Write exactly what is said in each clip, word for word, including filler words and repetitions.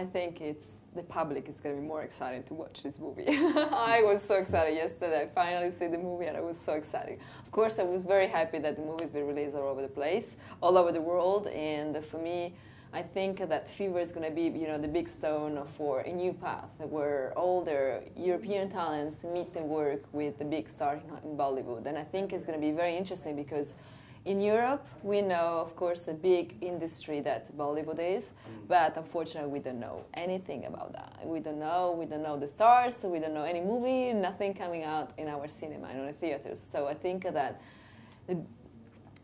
I think it's the public is going to be more excited to watch this movie. I was so excited yesterday. I finally see the movie and I was so excited. Of course, I was very happy that the movie will be released all over the place, all over the world. And for me, I think that Fever is going to be, you know, the big stone for a new path where all the European talents meet and work with the big star in Bollywood. And I think it's going to be very interesting because in Europe, we know, of course, the big industry that Bollywood is, but unfortunately, we don't know anything about that. We don't know, we don't know the stars, we don't know any movie, nothing coming out in our cinema and on the theaters. So I think that the,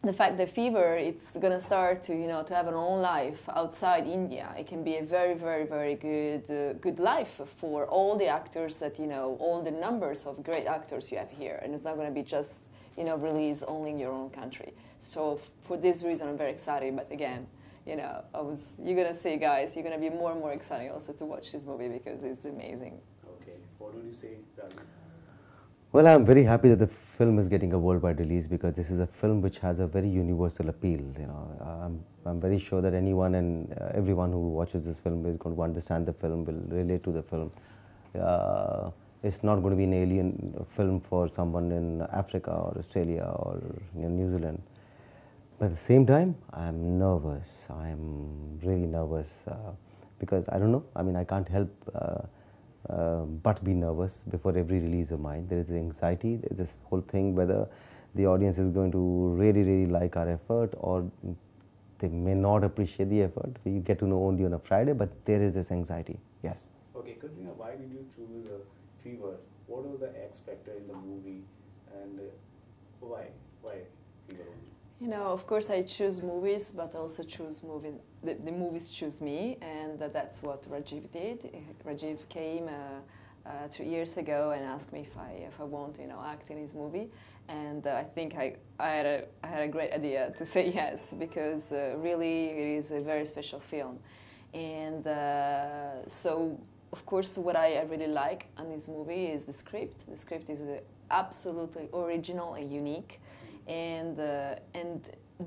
the fact that Fever, it's going to start to, you know, to have an own life outside India. It can be a very, very, very good, uh, good life for all the actors that, you know, all the numbers of great actors you have here, and it's not going to be just, you know, release only in your own country. So for this reason, I'm very excited. But again, you know, I was, you're going to see, guys, you're going to be more and more excited also to watch this movie because it's amazing. Okay. What would you say, Rajeev? Well, I'm very happy that the film is getting a worldwide release because this is a film which has a very universal appeal. You know, I'm, I'm very sure that anyone and uh, everyone who watches this film is going to understand the film, will relate to the film. Uh, It's not going to be an alien film for someone in Africa or Australia or New Zealand. But at the same time, I'm nervous. I'm really nervous uh, because I don't know. I mean, I can't help uh, uh, but be nervous before every release of mine. There is anxiety, there's this whole thing whether the audience is going to really, really like our effort or they may not appreciate the effort. You get to know only on a Friday, but there is this anxiety. Yes. Okay, Caterina, why did you choose Uh Fever? What was the X factor in the movie, and why? Why Fever? You know, of course, I choose movies, but also choose movie. The, the movies choose me, and that's what Rajeev did. Rajeev came uh, uh, two years ago and asked me if I if I want, you know, act in his movie, and uh, I think I I had a I had a great idea to say yes because uh, really it is a very special film, and uh, so. Of course, what I really like on this movie is the script. The script is absolutely original and unique, and uh, and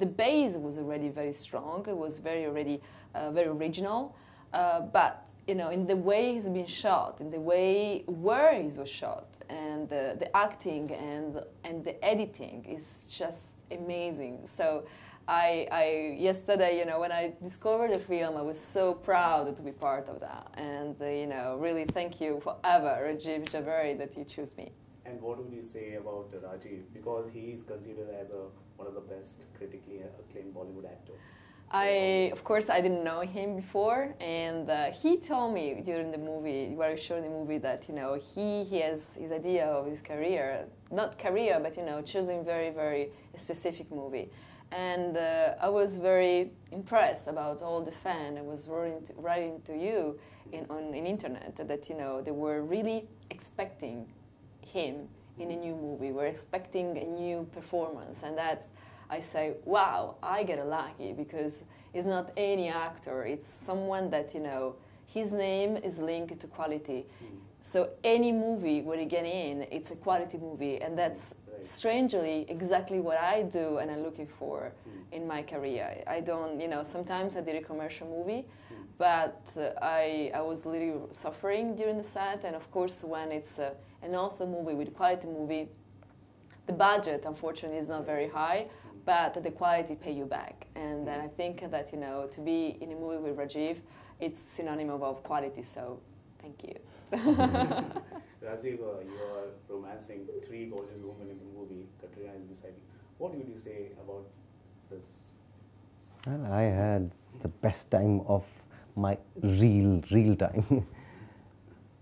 the base was already very strong. It was very already uh, very original, uh, but you know, in the way it's been shot, in the way where it was shot, and uh, the acting and and the editing is just amazing. So. I, I, yesterday, you know, when I discovered the film, I was so proud to be part of that. And, uh, you know, really thank you forever, Rajeev Javeri, that you choose me. And what would you say about uh, Rajeev? Because he is considered as a, one of the best critically acclaimed Bollywood actors. I, of course, I didn't know him before, and uh, he told me during the movie, where I showed the movie, that you know he he has his idea of his career, not career, but you know choosing very very specific movie, and uh, I was very impressed about all the fan I was writing to, writing to you in on in internet that you know they were really expecting him in a new movie, were expecting a new performance, and that's. I say, wow, I get lucky because it's not any actor. It's someone that, you know, his name is linked to quality. Mm. So any movie where you get in, it's a quality movie. And that's right. Strangely exactly what I do and I'm looking for mm. in my career. I don't, you know, sometimes I did a commercial movie, mm. but uh, I, I was literally suffering during the set. And of course, when it's uh, an author movie with a quality movie, the budget, unfortunately, is not very high. But the quality pay you back, and then I think that you know to be in a movie with Rajeev, it's synonym of quality. So, thank you. Rajeev, uh, you are romancing three gorgeous women in the movie. Caterina is beside you. What would you say about this? Well, I had the best time of my real, real time.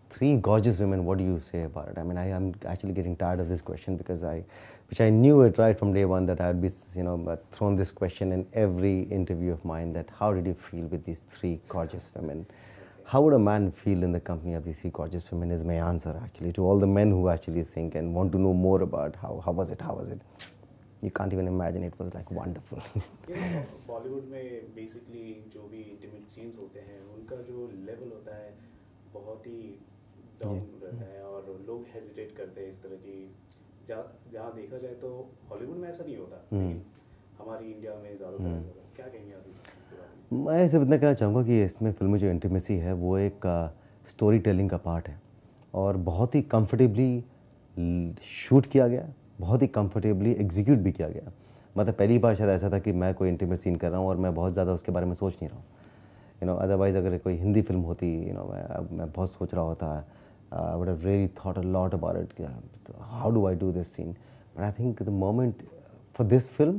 Three gorgeous women, what do you say about it? I mean, I am actually getting tired of this question because I, which I knew it right from day one that I would be, you know, thrown this question in every interview of mine that how did you feel with these three gorgeous women? How would a man feel in the company of these three gorgeous women is my answer actually to all the men who actually think and want to know more about how, how was it, how was it? You can't even imagine it was like wonderful. You know, Bollywood में basically जो भी intimate scenes होते हैं, उनका जो level होता है, बहुत ही डाउन रहता है और लोग हेजिटेट करते हैं इस तरह की जहाँ देखा जाए तो हॉलीवुड में ऐसा नहीं होता हमारी इंडिया में ज़्यादा क्या कहेंगे आप? मैं सिर्फ इतना कहना चाहूँगा कि इसमें फिल्म में जो इंटीमेसी है वो एक स्टोरी टेलिंग का पार्ट है और बहुत ही कंफर्टेबली शूट किया गया, बहुत ही कंफर्टेबली एग्जीक्यूट भी किया गया। मतलब पहली बार शायद ऐसा था कि मैं कोई इंटीमेट सीन कर रहा हूँ और मैं बहुत ज़्यादा उसके बारे में सोच नहीं रहा हूँ। यू नो अदरवाइज़ अगर कोई हिंदी फिल्म होती यू नो मैं मैं बहुत सोच रहा होता है। I would have really thought a lot about it. How do I do this scene? But I think the moment for this film,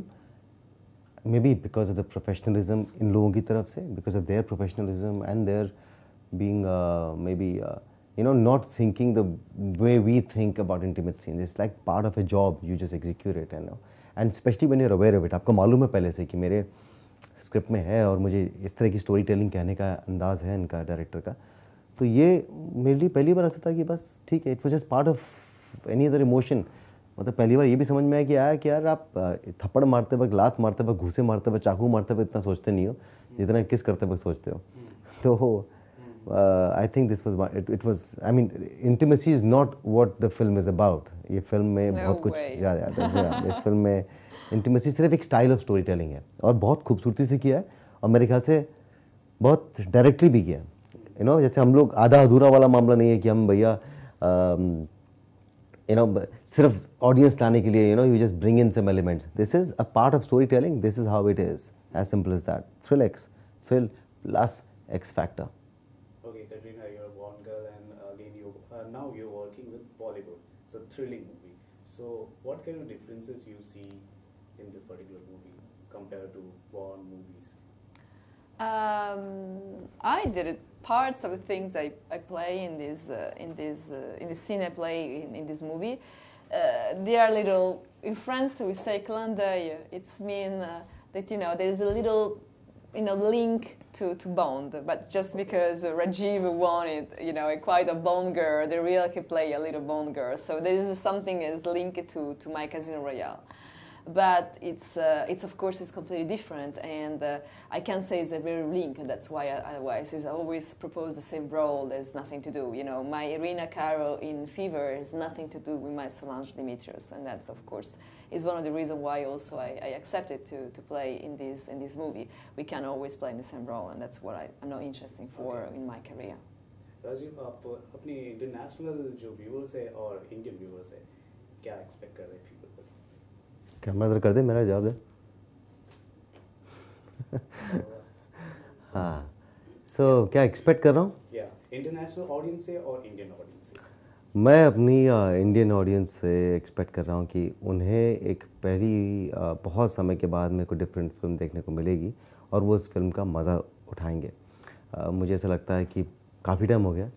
maybe because of the professionalism in लोगों की तरफ से, because of their professionalism and their being uh, maybe uh, you know not thinking the way we think about intimate scenes. It's like part of a job. You just execute it, you know. And especially when you're aware of it. आपको मालूम है पहले से कि मेरे script में है और मुझे इस तरह की स्टोरी टेलिंग कहने का अंदाज है इनका डायरेक्टर का। तो ये मेरे लिए पहली बार ऐसा था कि बस ठीक है, it was just part of any other emotion. मतलब पहली बार ये भी समझ में आया कि आया कि यार आप थप्पड़ मारते वक्त, लात मारते वक्त, घूसे मारते वक्त, चाकू मारते वक्त इतना सोचते नहीं हो जितना किस करते वक्त सोचते हो। तो I think this was it was I mean intimacy is not what the film is about. ये फिल्म में no बहुत कुछ याद आता है। इस फिल्म में इंटीमेसी सिर्फ एक स्टाइल ऑफ स्टोरी टेलिंग है और बहुत खूबसूरती से किया है और मेरे ख्याल से बहुत डायरेक्टली भी किया है। यू नो जैसे हम लोग आधा अधूरा वाला मामला नहीं है कि हम भैया यू नो सिर्फ ऑडियंस लाने के लिए you know you just bring in some elements. This is a part of story telling, this is how it is, as simple as that. Thrill X thrill plus X factor. Okay Katrina, you are a Bourne girl and again you now you are working with Bollywood, it's a thrilling movie, so what kind of differences you see in this particular movie compared to Bourne movies? Um, I did it. Parts of the things I, I play in this uh, in this uh, in the scene I play in, in this movie, uh, they are little. In France we say clin d'œil. It's mean uh, that you know there is a little you know link to to Bond, but just because uh, Rajeev wanted you know quite a Bond girl, they really can play a little Bond girl. So there is something is linked to to my Casino Royale. But it's uh, it's of course it's completely different, and uh, I can't say it's a very link, and that's why I, otherwise it's always propose the same role. There's nothing to do, you know. My Irina Caro in Fever has nothing to do with my Solange Demetrius, and that's of course is one of the reasons why also I, I accepted to to play in this in this movie. We can't always play in the same role, and that's what I, I'm not interested for okay. in my career. Rajeev, आप अपने international जो viewers हैं और Indian viewers हैं क्या expect कर रहे हैं? कैमरा दर कर दे, मेरा जवाब है। हाँ, सो क्या एक्सपेक्ट कर रहा हूँ इंटरनेशनल ऑडियंस से और इंडियन ऑडियंस से? मैं अपनी इंडियन ऑडियंस से एक्सपेक्ट कर रहा हूँ कि उन्हें एक पहली बहुत समय के बाद में कोई डिफरेंट फिल्म देखने को मिलेगी और वो इस फिल्म का मज़ा उठाएंगे। मुझे ऐसा लगता है कि काफ़ी टाइम हो गया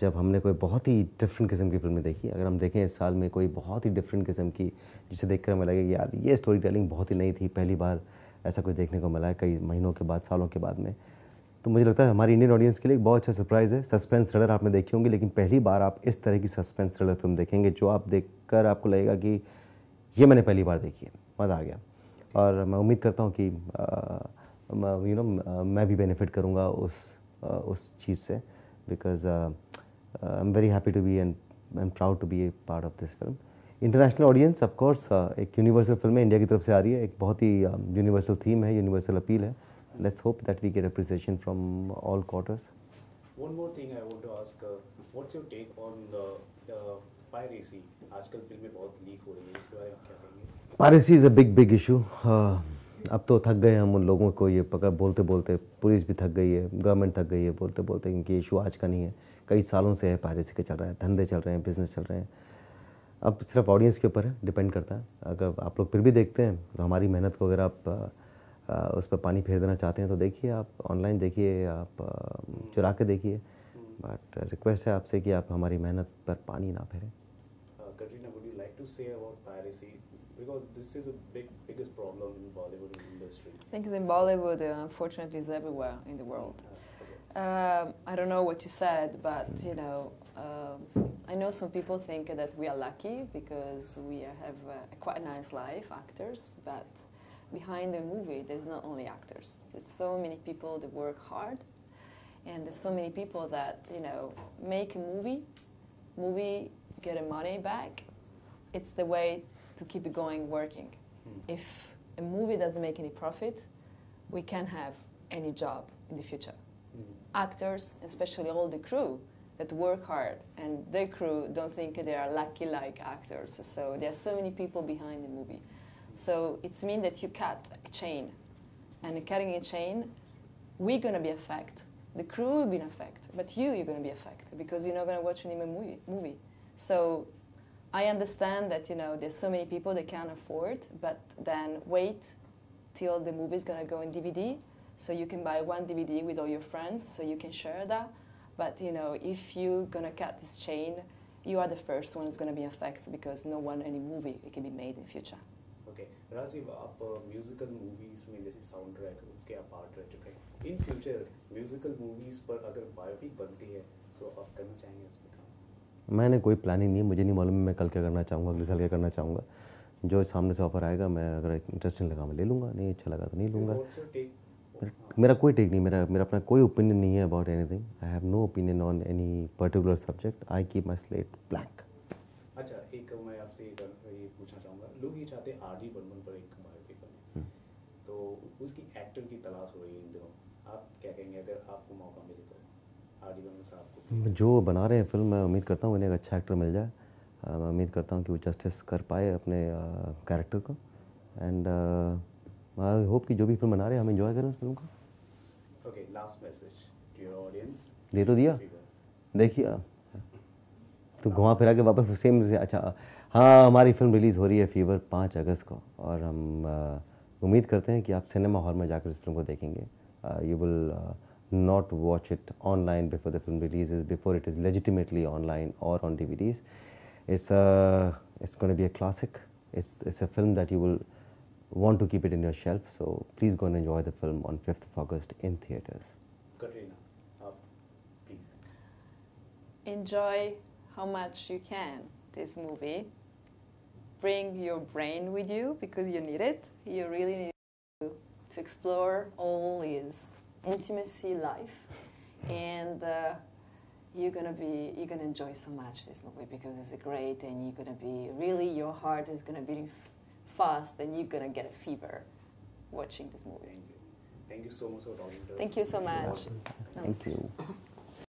जब हमने कोई बहुत ही डिफरेंट किस्म की फिल्में देखी। अगर हम देखें इस साल में कोई बहुत ही डिफरेंट किस्म की जिसे देखकर हमें लगे कि यार ये स्टोरी टेलिंग बहुत ही नई थी, पहली बार ऐसा कुछ देखने को मिला है कई महीनों के बाद, सालों के बाद में। तो मुझे लगता है हमारी इंडियन ऑडियंस के लिए एक बहुत अच्छा सरप्राइज़ है। सस्पेंस थ्रिलर आपने देखी होंगी, लेकिन पहली बार आप इस तरह की सस्पेंस थ्रिलर फिल्म देखेंगे जो आप देखकर आपको लगेगा कि ये मैंने पहली बार देखी है, मज़ा आ गया। और मैं उम्मीद करता हूँ कि यू नो मैं भी बेनिफिट करूँगा उस आ, उस चीज़ से, because I am very happy to be and I am proud to be a part of this film. International audience of course एक यूनिवर्सल फिल्म है, इंडिया की तरफ से आ रही है, एक बहुत ही यूनिवर्सल थीम है, यूनिवर्सल अपील है। Let's hope that we get appreciation from all quarters. One more thing I want to ask, what's your take on the piracy? आजकल फिल्में बहुत लीक हो रही है, इसके बारे में क्या कहेंगे? Piracy is a big big issue. अब तो थक गए हम उन लोगों को ये पकड़ बोलते बोलते, पुलिस भी थक गई है, गवर्नमेंट थक गई है बोलते बोलते, क्योंकि इशू आज का नहीं है, कई सालों से है। पायरेसी का चल रहा है, धंधे चल रहे हैं, बिजनेस चल रहे हैं। अब सिर्फ ऑडियंस के ऊपर है, डिपेंड करता है। अगर आप लोग फिर भी देखते हैं तो हमारी मेहनत को अगर आप आ, आ, उस पर पानी फेर देना चाहते हैं तो देखिए, आप ऑनलाइन देखिए, आप चुरा के देखिए, बट रिक्वेस्ट है आपसे कि आप हमारी मेहनत पर पानी ना फेरें। Katrina, would you like to say about piracy? Because this is a big, biggest problem in Bollywood industry. I think in Bollywood, uh, unfortunately, is everywhere in the world. Uh, I don't know what you said, but you know, uh, I know some people think that we are lucky because we have uh, a quite nice life, actors. But behind the movie, there's not only actors. There's so many people that work hard, and there's so many people that you know make a movie, movie get a money back. It's the way to keep it going, working. Mm. If a movie doesn't make any profit, we can't have any job in the future. Mm-hmm. Actors, especially all the crew that work hard, and their crew don't think they are lucky like actors. So there are so many people behind the movie. So it's mean that you cut a chain, and cutting a chain, we're gonna be affected. The crew will be affected, but you, you're gonna be affected because you're not gonna watch an even movie. Movie. So I understand that, you know, there's so many people that can't afford, but then wait till the movie's gonna go in D V D, so you can buy one D V D with all your friends, so you can share that. But you know, if you're gonna cut this chain, you are the first one that's gonna be affected because no one, any movie, it can be made in the future. Okay, Rajeev, आप musical movies में जैसे soundtrack उसके apart रह चुके हैं. In future musical movies पर अगर biopic बनती है, तो आप करना चाहेंगे उसमें? मैंने कोई planning नहीं, मुझे नहीं मालूम मैं कल क्या करना चाहूँगा, अगले साल क्या करना चाहूँगा. जो सामने से offer आएगा, मैं अगर interesting लगा मैं ले लूँगा, नहीं अच्छा लगा तो नहीं लूँगा. मेरा कोई टेक नहीं, मेरा मेरा अपना कोई ओपिनियन नहीं है about anything. I have no opinion on any particular subject. I keep my slate blank. अच्छा, एक मैं आपसे ये पूछना चाहूँगा, लोग ये चाहते हैं आरडी बर्मन पर एक बायोपिक बने, तो उसकी एक्टर की तलाश हो रही है इन दिनों. आप क्या कहेंगे अगर आपको मौका मिले तो आरडी बर्मन साहब को? जो बना रहे हैं फिल्म, मैं उम्मीद करता हूँ उन्हें एक अच्छा एक्टर मिल जाए. मैं उम्मीद करता हूँ कि वो जस्टिस कर पाए अपने कैरेक्टर को, एंड आई होप कि जो भी फिल्म बना रहे हैं हम इन्जॉय करें उस फिल्म को. Okay, last message to your audience. दे तो दिया, देखिए तो घुमा फिरा के वापस सेम से. अच्छा हाँ, हमारी फिल्म रिलीज़ हो रही है फीवर पाँच अगस्त को, और हम आ, उम्मीद करते हैं कि आप सिनेमा हॉल में जाकर इस फिल्म को देखेंगे. You will not watch it online before the film release is before it is legitimately online और on DVDs. It's it's going to be a classic. It's it's a film that you will want to keep it in your shelf, so please go and enjoy the film on fifth of August in theaters. Caterina, please. Enjoy how much you can this movie. Bring your brain with you because you need it. You really need to, to explore all his intimacy life, and uh, you're gonna be you're gonna enjoy so much this movie because it's great, and you're gonna be really, your heart is gonna be fast, then you're gonna get a fever watching this movie. Thank you, Thank you so much for talking to us. Thank you so much. Thank you.